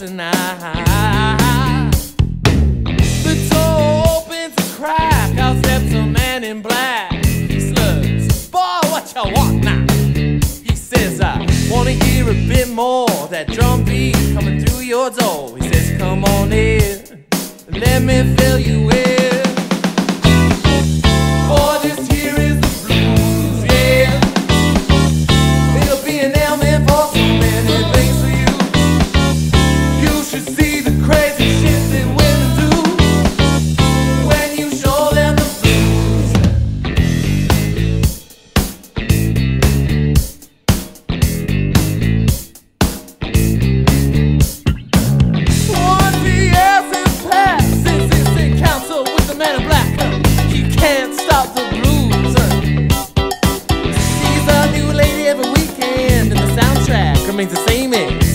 tonight. The door opens a crack, out steps a man in black. He slugs, "Boy, what you want now?" He says, "I wanna hear a bit more. That drum beat coming through your door." He says, "Come on in, let me fill you in." The same as